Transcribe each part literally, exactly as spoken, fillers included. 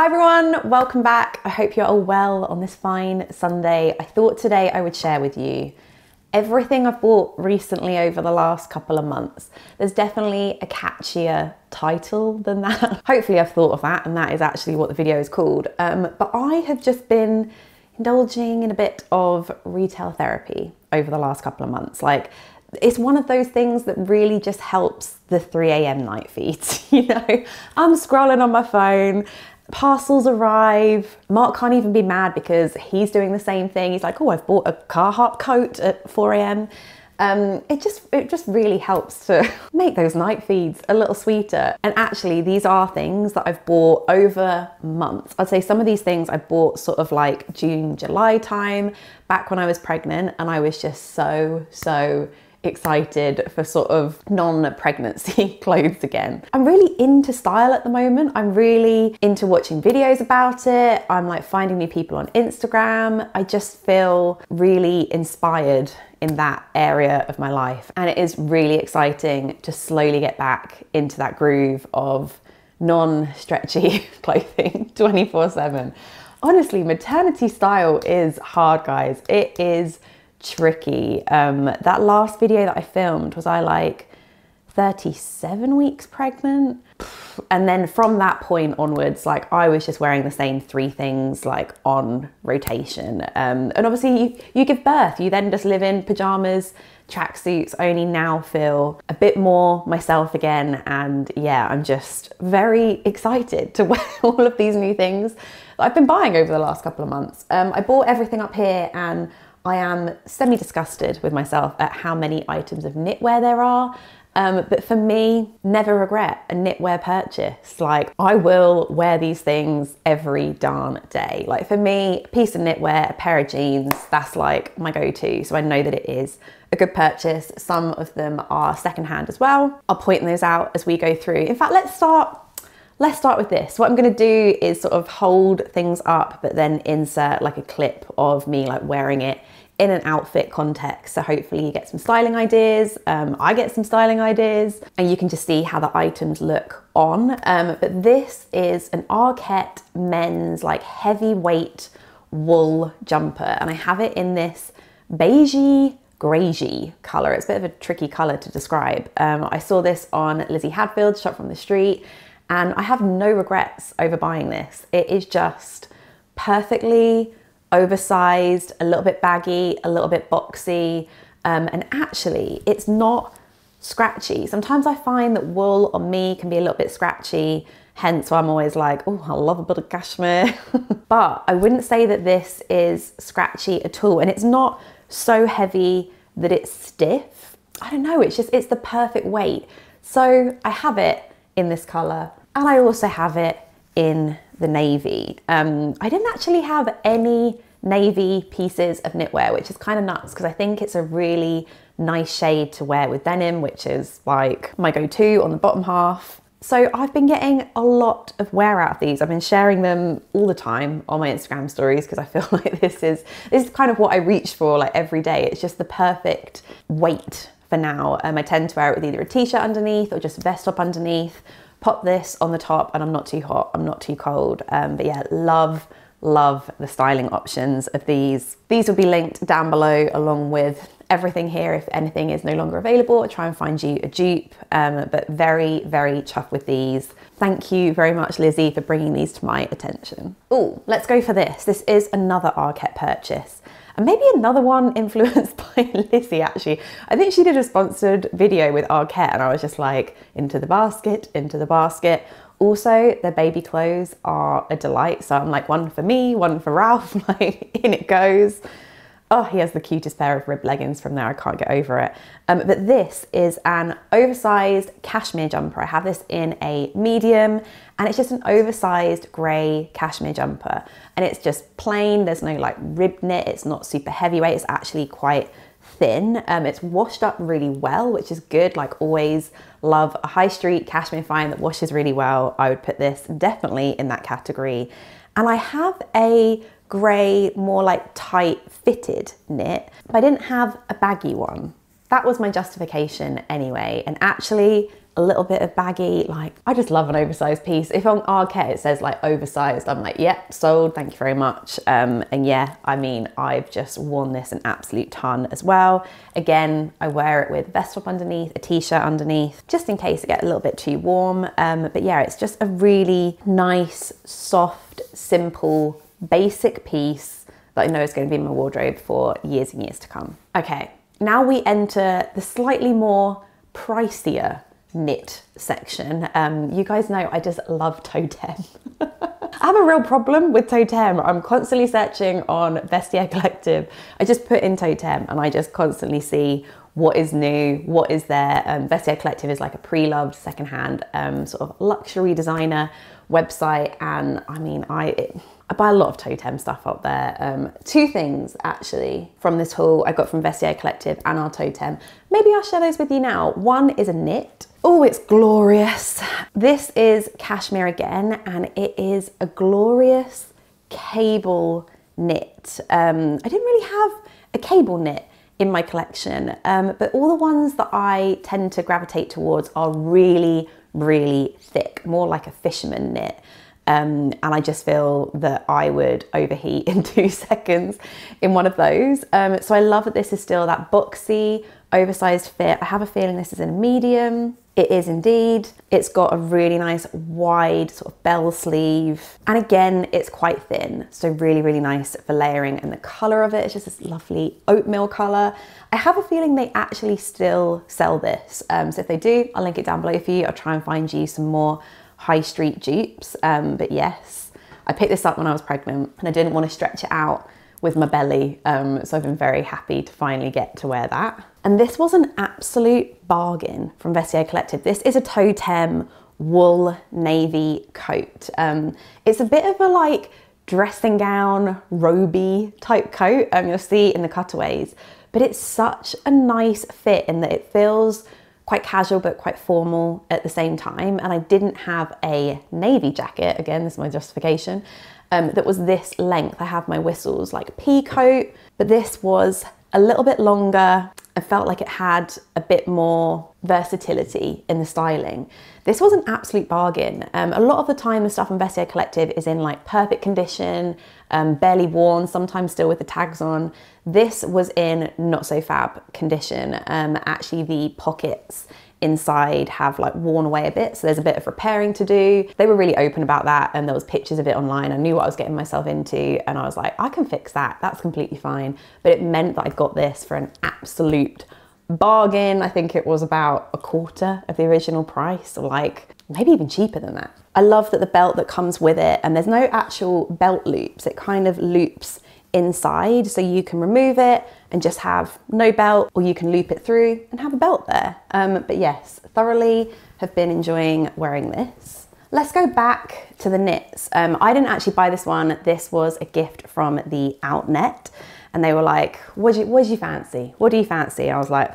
Hi everyone, welcome back. I hope you're all well on this fine Sunday. I thought today I would share with you everything I've bought recently over the last couple of months. There's definitely a catchier title than that. Hopefully I've thought of that and that is actually what the video is called. Um, but I have just been indulging in a bit of retail therapy over the last couple of months. Like, it's one of those things that really just helps the three A M night feeds, you know? I'm scrolling on my phone, parcels arrive. Mark can't even be mad because he's doing the same thing. He's like, oh, I've bought a Carhartt coat at four A M Um, it just it just really helps to make those night feeds a little sweeter. And actually, these are things that I've bought over months. I'd say some of these things I bought sort of like June, July time, back when I was pregnant, and I was just so, so excited for sort of non-pregnancy clothes again. I'm really into style at the moment. I'm really into watching videos about it. I'm like finding new people on Instagram. I just feel really inspired in that area of my life. And it is really exciting to slowly get back into that groove of non-stretchy clothing twenty-four seven. Honestly, maternity style is hard, guys. It is tricky. Um, that last video that I filmed was I like thirty-seven weeks pregnant, and then from that point onwards, like I was just wearing the same three things like on rotation. Um, and obviously you, you give birth, you then just live in pajamas, tracksuits. I only now feel a bit more myself again, and yeah, I'm just very excited to wear all of these new things that I've been buying over the last couple of months. Um, I bought everything up here and I am semi-disgusted with myself at how many items of knitwear there are, um, but for me, never regret a knitwear purchase. Like, I will wear these things every darn day. Like, for me, a piece of knitwear, a pair of jeans, that's like my go-to, so I know that it is a good purchase. Some of them are secondhand as well. I'll point those out as we go through. In fact, let's start Let's start with this. What I'm gonna do is sort of hold things up, but then insert like a clip of me like wearing it in an outfit context. So hopefully you get some styling ideas, um, I get some styling ideas, and you can just see how the items look on. Um, but this is an ARKET men's like heavyweight wool jumper. And I have it in this beigey, greygy color. It's a bit of a tricky color to describe. Um, I saw this on Lizzie Hadfield, Shop From The Street. And I have no regrets over buying this. It is just perfectly oversized, a little bit baggy, a little bit boxy, um, and actually it's not scratchy. Sometimes I find that wool on me can be a little bit scratchy, hence why I'm always like, oh, I love a bit of cashmere. But I wouldn't say that this is scratchy at all, and it's not so heavy that it's stiff. I don't know, it's just, it's the perfect weight. So I have it in this color, and I also have it in the navy. Um, I didn't actually have any navy pieces of knitwear, which is kind of nuts because I think it's a really nice shade to wear with denim, which is like my go-to on the bottom half. So I've been getting a lot of wear out of these. I've been sharing them all the time on my Instagram stories because I feel like this is this is kind of what I reach for like every day. It's just the perfect weight for now. Um, I tend to wear it with either a t-shirt underneath or just a vest top underneath, pop this on the top, and I'm not too hot, I'm not too cold. Um, but yeah, love, love the styling options of these. These will be linked down below along with everything here. If anything is no longer available, I'll try and find you a dupe, um, but very, very chuffed with these. Thank you very much, Lizzie, for bringing these to my attention. Oh, let's go for this. This is another ARKET purchase. And maybe another one influenced by Lizzie, actually. I think she did a sponsored video with ARKET, and I was just like, into the basket, into the basket. Also, their baby clothes are a delight. So I'm like, one for me, one for Ralph, like, in it goes. Oh, he has the cutest pair of ribbed leggings from there. I can't get over it. Um, but this is an oversized cashmere jumper. I have this in a medium, and it's just an oversized grey cashmere jumper. And it's just plain. There's no like rib knit. It's not super heavyweight. It's actually quite thin. Um, it's washed up really well, which is good. Like, always love a high street cashmere find that washes really well. I would put this definitely in that category. And I have a grey, more like tight fitted knit, but I didn't have a baggy one. That was my justification anyway. And actually, a little bit of baggy. Like, I just love an oversized piece. If on ARKET it says like oversized, I'm like, yep, yeah, sold, thank you very much. Um, and yeah, I mean, I've just worn this an absolute ton as well. Again, I wear it with a vest top underneath, a t-shirt underneath, just in case it gets a little bit too warm. Um, but yeah, it's just a really nice, soft, simple, basic piece that I know is going to be in my wardrobe for years and years to come. Okay, now we enter the slightly more pricier knit section. Um, you guys know I just love Toteme. I have a real problem with Toteme. I'm constantly searching on Vestiaire Collective. I just put in Toteme and I just constantly see what is new, what is there. Um, Vestiaire Collective is like a pre-loved secondhand um, sort of luxury designer website, and I mean, I, it, I buy a lot of Toteme stuff up there. Um, two things actually from this haul I got from Vestiaire Collective and our Toteme. Maybe I'll share those with you now. One is a knit. Oh, it's glorious. This is cashmere again, and it is a glorious cable knit. Um, I didn't really have a cable knit in my collection, um, but all the ones that I tend to gravitate towards are really, really thick, more like a fisherman knit. Um, and I just feel that I would overheat in two seconds in one of those. Um, so I love that this is still that boxy, oversized fit. I have a feeling this is in a medium. It is indeed. It's got a really nice wide sort of bell sleeve. And again, it's quite thin. So really, really nice for layering, and the color of it is just this lovely oatmeal color. I have a feeling they actually still sell this. Um, so if they do, I'll link it down below for you. I'll try and find you some more high street dupes, um, but yes, I picked this up when I was pregnant and I didn't want to stretch it out with my belly, um, so I've been very happy to finally get to wear that. And this was an absolute bargain from Vestiaire Collective. This is a Toteme wool navy coat. Um, it's a bit of a like dressing gown, roby type coat, um, you'll see in the cutaways, but it's such a nice fit in that it feels quite casual but quite formal at the same time. And I didn't have a navy jacket, again, this is my justification, um, that was this length. I have my Whistles like pea coat, but this was a little bit longer. I felt like it had a bit more versatility in the styling. This was an absolute bargain. Um, a lot of the time the stuff on Vestiaire Collective is in like perfect condition, um, barely worn, sometimes still with the tags on. This was in not so fab condition. Um, actually the pockets inside have like worn away a bit, so there's a bit of repairing to do. They were really open about that, and there was pictures of it online. I knew what I was getting myself into, and I was like, I can fix that, that's completely fine. But it meant that I got this for an absolute bargain. I think it was about a quarter of the original price, or like maybe even cheaper than that. I love that the belt that comes with it, and there's no actual belt loops, it kind of loops inside, so you can remove it and just have no belt, or you can loop it through and have a belt there. Um, but yes, thoroughly have been enjoying wearing this. Let's go back to the knits. Um, I didn't actually buy this one. This was a gift from the Outnet, and they were like, what do you, what do you fancy? What do you fancy? I was like,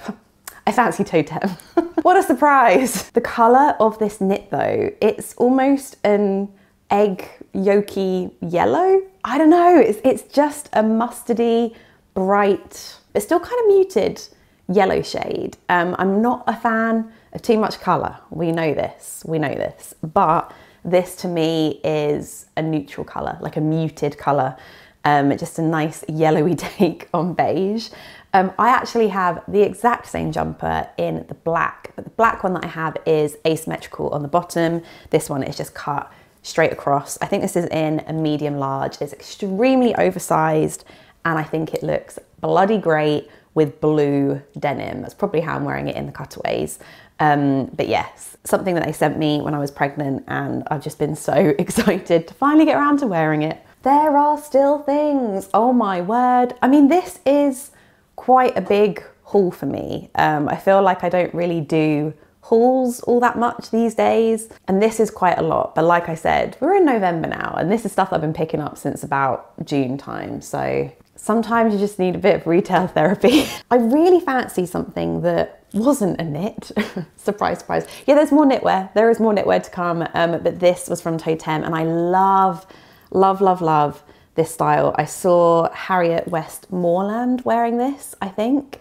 I fancy Toteme. What a surprise. The color of this knit though, it's almost an egg yolky yellow. I don't know, it's, it's just a mustardy, bright, but still kind of muted yellow shade. Um, I'm not a fan of too much color. We know this, we know this, but this to me is a neutral color, like a muted color, um, just a nice yellowy take on beige. Um, I actually have the exact same jumper in the black, but the black one that I have is asymmetrical on the bottom. This one is just cut straight across. I think this is in a medium large. It's extremely oversized, and I think it looks bloody great with blue denim. That's probably how I'm wearing it in the cutaways. Um, but yes, something that they sent me when I was pregnant, and I've just been so excited to finally get around to wearing it. There are still things, oh my word. I mean, this is quite a big haul for me. Um, I feel like I don't really do hauls all that much these days, and this is quite a lot. But like I said, we're in November now, and this is stuff I've been picking up since about June time, so sometimes you just need a bit of retail therapy. I really fancy something that wasn't a knit. Surprise, surprise. Yeah, there's more knitwear, there is more knitwear to come, um, but this was from Toteme, and I love, love, love, love this style. I saw Harriet Westmoreland wearing this, I think.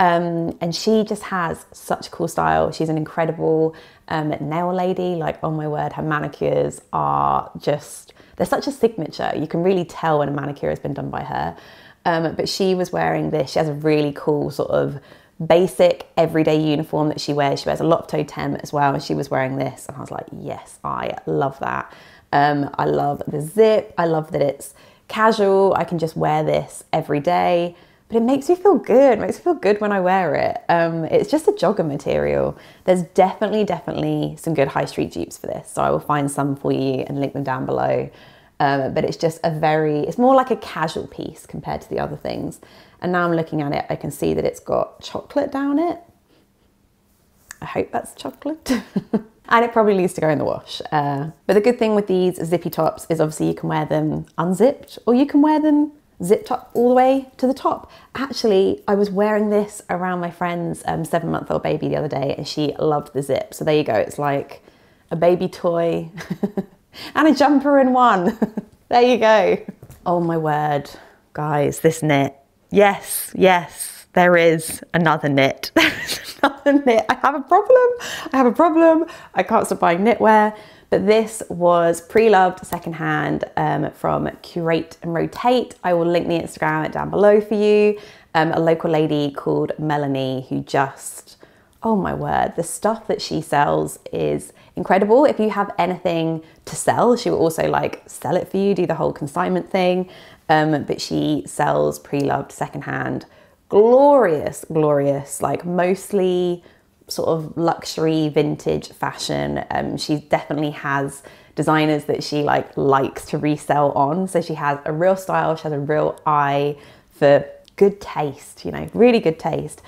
Um, and she just has such a cool style. She's an incredible um, nail lady. Like, oh my word, her manicures are just, they're such a signature. You can really tell when a manicure has been done by her. Um, but she was wearing this. She has a really cool sort of basic everyday uniform that she wears. She wears a lot of Toteme as well. And she was wearing this. And I was like, yes, I love that. Um, I love the zip. I love that it's casual. I can just wear this every day. But it makes me feel good. It makes me feel good when I wear it. Um, it's just a jogger material. There's definitely, definitely some good high street dupes for this. So I will find some for you and link them down below. Um, but it's just a very, it's more like a casual piece compared to the other things. And now I'm looking at it, I can see that it's got chocolate down it. I hope that's chocolate. And it probably needs to go in the wash. Uh, but the good thing with these zippy tops is obviously you can wear them unzipped, or you can wear them zipped up all the way to the top. Actually, I was wearing this around my friend's um, seven month old baby the other day, and she loved the zip. So there you go. It's like a baby toy and a jumper in one. There you go. Oh my word, guys, this knit. Yes, yes, there is another knit. Another knit. I have a problem. I have a problem. I can't stop buying knitwear. But this was pre-loved secondhand um, from Curate and Rotate. I will link the Instagram down below for you. Um, a local lady called Melanie, who just, oh my word, the stuff that she sells is incredible. If you have anything to sell, she will also like sell it for you, do the whole consignment thing. Um, but she sells pre-loved secondhand, glorious, glorious, like mostly sort of luxury vintage fashion. Um, she definitely has designers that she like likes to resell on. So she has a real style, she has a real eye for good taste, you know, really good taste.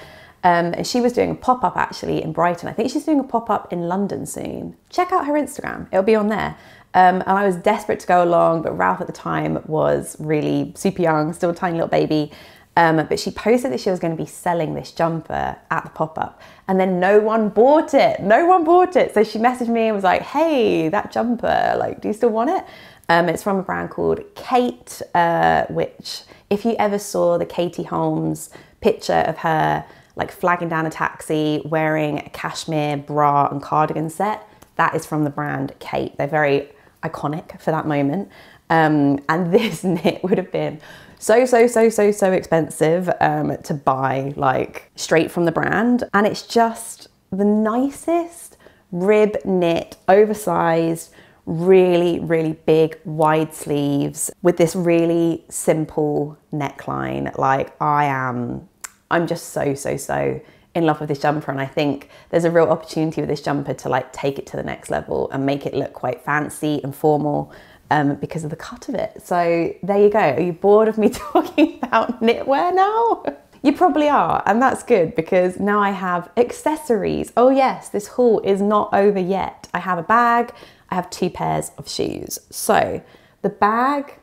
Um, and she was doing a pop-up actually in Brighton. I think she's doing a pop-up in London soon. Check out her Instagram, it'll be on there. Um, and I was desperate to go along, but Ralph at the time was really super young, still a tiny little baby. Um, but she posted that she was going to be selling this jumper at the pop-up, and then no one bought it. No one bought it. So she messaged me and was like, hey, that jumper, like, do you still want it? Um, it's from a brand called Khaite, uh, which if you ever saw the Katie Holmes picture of her like flagging down a taxi wearing a cashmere bra and cardigan set, that is from the brand Khaite. They're very iconic for that moment. Um, and this knit would have been so, so, so, so, so expensive um, to buy like straight from the brand. And it's just the nicest rib knit, oversized, really, really big, wide sleeves with this really simple neckline. Like I am, I'm just so, so, so in love with this jumper. And I think there's a real opportunity with this jumper to like take it to the next level and make it look quite fancy and formal. Um, because of the cut of it. So there you go. Are you bored of me talking about knitwear now? You probably are, and that's good, because now I have accessories. Oh yes, this haul is not over yet. I have a bag, I have two pairs of shoes. So the bag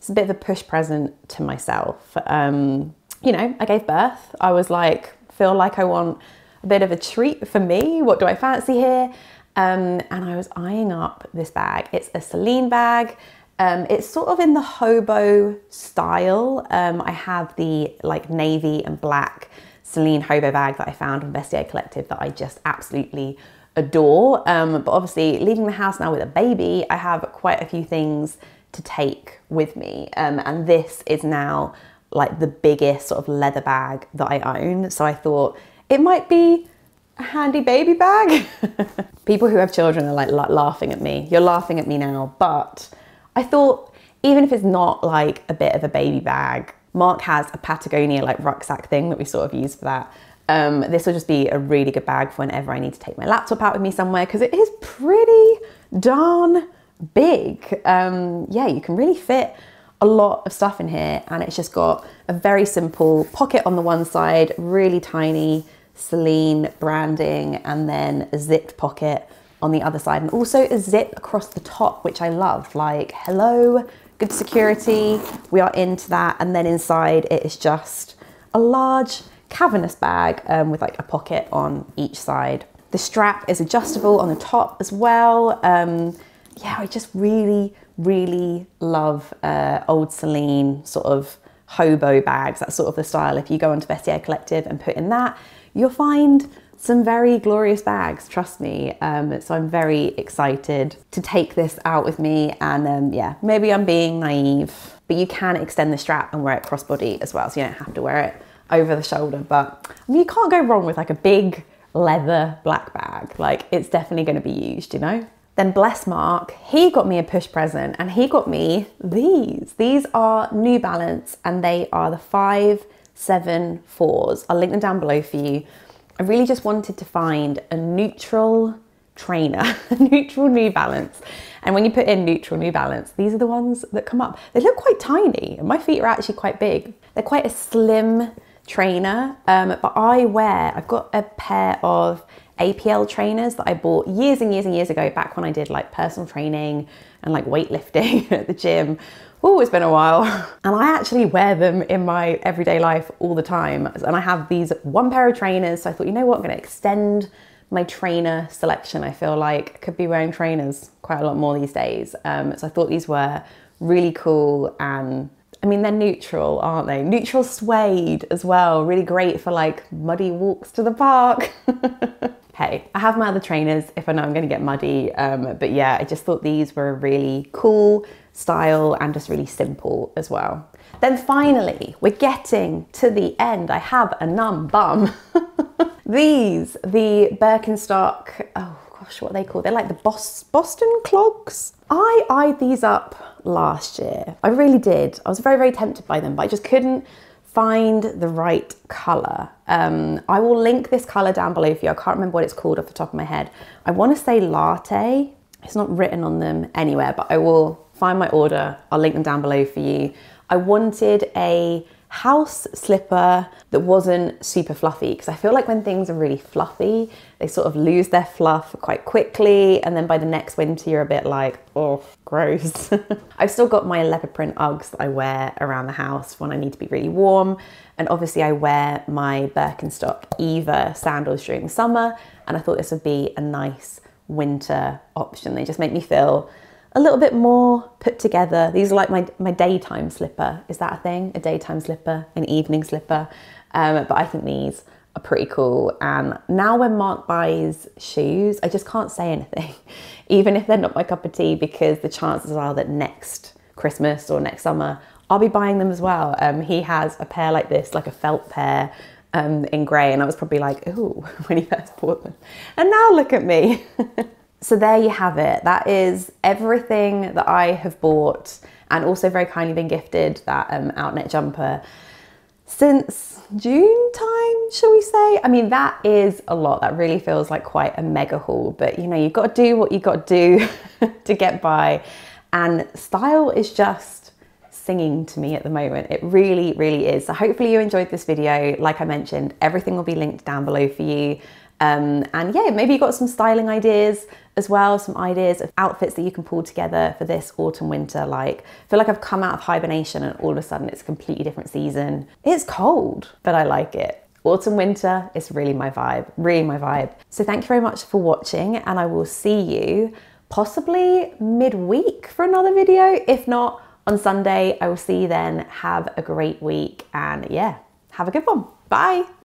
is a bit of a push present to myself. Um, you know, I gave birth. I was like, feel like I want a bit of a treat for me. What do I fancy here? Um, and I was eyeing up this bag. It's a Celine bag. Um, it's sort of in the hobo style. Um, I have the like navy and black Celine hobo bag that I found on Vestiaire Collective that I just absolutely adore. Um, but obviously leaving the house now with a baby, I have quite a few things to take with me. Um, and this is now like the biggest sort of leather bag that I own. So I thought it might be a handy baby bag. People who have children are like, like laughing at me. You're laughing at me now, but I thought even if it's not like a bit of a baby bag, Mark has a Patagonia like rucksack thing that we sort of use for that. Um, this will just be a really good bag for whenever I need to take my laptop out with me somewhere, because it is pretty darn big. Um, yeah, you can really fit a lot of stuff in here, and it's just got a very simple pocket on the one side, really tiny Celine branding, and then a zipped pocket on the other side, and also a zip across the top, which I love. Like, hello, good security, we are into that. And then inside it is just a large cavernous bag um, with like a pocket on each side. The strap is adjustable on the top as well. Um, yeah, I just really, really love uh, old Celine sort of hobo bags. That's sort of the style. If you go onto Vestiaire Collective and put in that, you'll find some very glorious bags, trust me. Um, so I'm very excited to take this out with me, and um, yeah, maybe I'm being naive, but you can extend the strap and wear it crossbody as well, so you don't have to wear it over the shoulder. But I mean, you can't go wrong with like a big leather black bag. Like, it's definitely going to be used, you know? Then bless Mark, he got me a push present, and he got me these. These are New Balance, and they are the five seven fours. I'll link them down below for you. I really just wanted to find a neutral trainer, a neutral New Balance. And when you put in neutral New Balance, these are the ones that come up. They look quite tiny, and my feet are actually quite big. They're quite a slim trainer, um, but I wear, I've got a pair of A P L trainers that I bought years and years and years ago, back when I did like personal training and like weightlifting at the gym. Oh, it's been a while. And I actually wear them in my everyday life all the time. And I have these one pair of trainers. So I thought, you know what, I'm gonna extend my trainer selection. I feel like I could be wearing trainers quite a lot more these days. Um, so I thought these were really cool, and I mean, they're neutral, aren't they? Neutral suede as well. Really great for like muddy walks to the park. Hey, I have my other trainers if I know I'm gonna get muddy. Um, but yeah, I just thought these were a really cool style and just really simple as well. Then finally, we're getting to the end. I have a numb bum. These, the Birkenstock, oh gosh, what are they called? They're like the Bos- Boston clogs. I eyed these up last year. I really did. I was very, very tempted by them, but I just couldn't find the right color. Um, I will link this color down below for you. I can't remember what it's called off the top of my head. I want to say latte. It's not written on them anywhere, but I will find my order. I'll link them down below for you. I wanted a house slipper that wasn't super fluffy, because I feel like when things are really fluffy, they sort of lose their fluff quite quickly, and then by the next winter you're a bit like, oh, gross. I've still got my leopard print Uggs that I wear around the house when I need to be really warm, and obviously I wear my Birkenstock Eva sandals during the summer, and I thought this would be a nice winter option. They just make me feel a little bit more put together. These are like my, my daytime slipper. Is that a thing? A daytime slipper, an evening slipper. Um, but I think these are pretty cool. And now when Mark buys shoes, I just can't say anything, even if they're not my cup of tea, because the chances are that next Christmas or next summer, I'll be buying them as well. Um, he has a pair like this, like a felt pair um, in grey. And I was probably like, ooh, when he first bought them. And now look at me. So there you have it. That is everything that I have bought, and also very kindly been gifted that um, Outnet jumper since June time, shall we say? I mean, that is a lot. That really feels like quite a mega haul, but you know, you've got to do what you've got to do to get by. And style is just singing to me at the moment. It really, really is. So hopefully you enjoyed this video. Like I mentioned, everything will be linked down below for you. Um, and yeah, maybe you got some styling ideas as well, some ideas of outfits that you can pull together for this autumn winter. Like, I feel like I've come out of hibernation and all of a sudden it's a completely different season. It's cold, but I like it. Autumn winter is really my vibe, really my vibe. So thank you very much for watching, and I will see you possibly midweek for another video. If not, on Sunday, I will see you then. Have a great week, and yeah, have a good one. Bye.